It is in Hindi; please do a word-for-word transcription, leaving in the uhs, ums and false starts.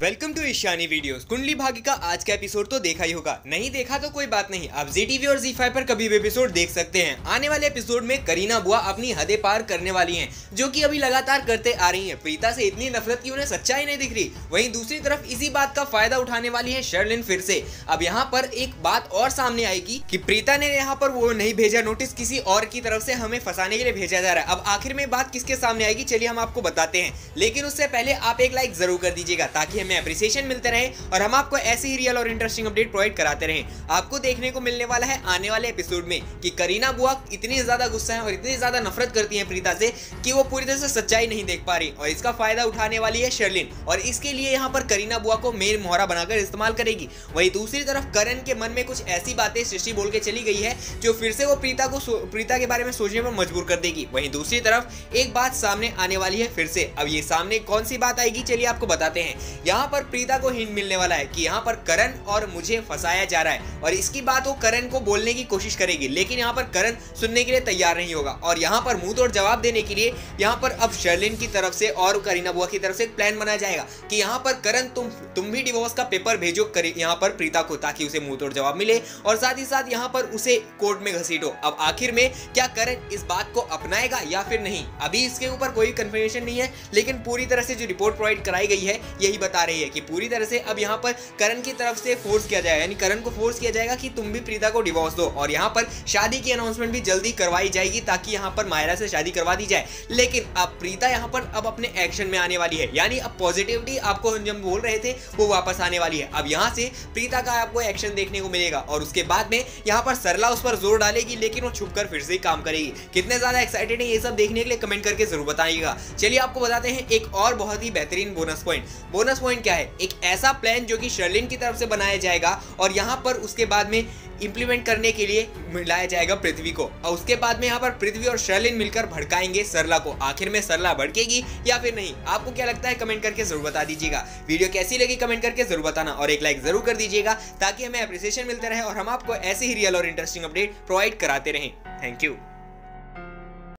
Welcome to Ishani videos. Kundali Bhagya का आज का एपिसोड तो देखा ही होगा, नहीं देखा तो कोई बात नहीं, आप जी टीवी और जी फाइव पर कभी भी एपिसोड देख सकते हैं। आने वाले एपिसोड में करीना बुआ अपनी हदें पार करने वाली हैं, जो कि अभी लगातार करते आ रही हैं। प्रीता से इतनी नफरत की उन्हें सच्चाई नहीं दिख रही। वहीं दूसरी तरफ इसी बात का फायदा उठाने वाली है शर्लिन फिर से। अब यहाँ पर एक बात और सामने आएगी कि प्रीता ने यहाँ पर वो नहीं भेजा नोटिस, किसी और की तरफ से हमें फंसाने के लिए भेजा जा रहा है। अब आखिर में बात किसके सामने आएगी, चलिए हम आपको बताते हैं, लेकिन उससे पहले आप एक लाइक जरूर कर दीजिएगा ताकि में एप्रिसिएशन मिलते रहे और हम आपको ऐसे ही रियल और इंटरेस्टिंग अपडेट प्रोवाइड कराते रहे। आपको देखने को मिलने वाला है आने वाले एपिसोड में कि करीना बुआ इतनी ज्यादा गुस्सा है और इतनी ज्यादा नफरत करती है प्रीता से कि वो पूरी तरह से सच्चाई नहीं देख पा रही, और इसका फायदा उठाने वाली है शर्लिन, और इसके लिए यहाँ पर करीना बुआ को मेन मोहरा बनाकर इस्तेमाल करेगी। वहीं दूसरी तरफ करण के मन में कुछ ऐसी बातें सृष्टि बोल के चली गई है जो फिर से वो प्रीता को प्रीता के बारे में सोचने पर मजबूर कर देगी। वहीं दूसरी तरफ एक बात सामने आने वाली है फिर से। अब ये सामने कौन सी बात आएगी चलिए आपको बताते हैं। यहाँ पर प्रीता को हिंट मिलने वाला है कि यहाँ पर करण और मुझे फंसाया जा रहा है, और इसकी बात वो करण को बोलने की कोशिश करेगी, लेकिन यहाँ पर करण सुनने के लिए तैयार नहीं होगा, और यहाँ पर मुंह तोड़ जवाब देने के लिए यहाँ पर अब शर्लिन की तरफ से और करीना बुआ की तरफ से एक प्लान बनाया जाएगा कि यहाँ पर करण तुम तुम भी डिवोर्स का पेपर भेजो यहाँ पर प्रीता को, ताकि उसे मुंह तोड़ जवाब मिले और साथ ही साथ यहाँ पर उसे कोर्ट में घसीटो। अब आखिर में क्या करण इस बात को अपनाएगा या फिर नहीं, अभी इसके ऊपर कोई कंफर्मेशन नहीं है, लेकिन पूरी तरह से जो रिपोर्ट प्रोवाइड कराई गई है यही बता रही है कि पूरी तरह से अब यहाँ पर करण की तरफ से फोर्स किया जाएगा, यानी करण को फोर्स किया जाएगा कि तुम भी प्रीता को डिवोर्स दो, और यहाँ पर शादी की अनाउंसमेंट भी जल्दी करवाई जाएगी ताकि यहाँ पर मायरा से शादी करवा दी जाए। लेकिन अब प्रीता यहाँ पर अब अपने एक्शन में आने वाली है, यानी अब पॉजिटिविटी आपको हम बोल रहे थे वो वापस आने वाली है। अब यहाँ से प्रीता का आपको एक्शन देखने को मिलेगा, और उसके बाद में यहाँ पर सरला उस पर जोर डालेगी, लेकिन वो छुपकर फिर से काम करेगी। कितने ज्यादा एक्साइटेड है ये सब देखने के लिए कमेंट करके जरूर बताइएगा। चलिए आपको बताते हैं एक और बहुत ही बेहतरीन बोनस पॉइंट। बोनस पॉइंट क्या है, एक ऐसा प्लान जो कि शर्लिन की तरफ से बनाया जाएगा और यहां पर उसके बाद में इंप्लीमेंट करने के लिए मिलाया जाएगा पृथ्वी को, और उसके बाद में यहाँ पर पृथ्वी और शर्लिन मिलकर भड़काएंगे सरला को। आखिर में सरला भड़केगी या फिर नहीं, आपको क्या लगता है कमेंट करके जरूर बता दीजिएगा। वीडियो कैसी लगी कमेंट करके जरूर बताना और एक लाइक जरूर कर दीजिएगा ताकि हमें एप्रिसिएशन मिलता रहे और हम आपको ऐसे ही रियल और इंटरेस्टिंग अपडेट प्रोवाइड कराते रहें। Thank you.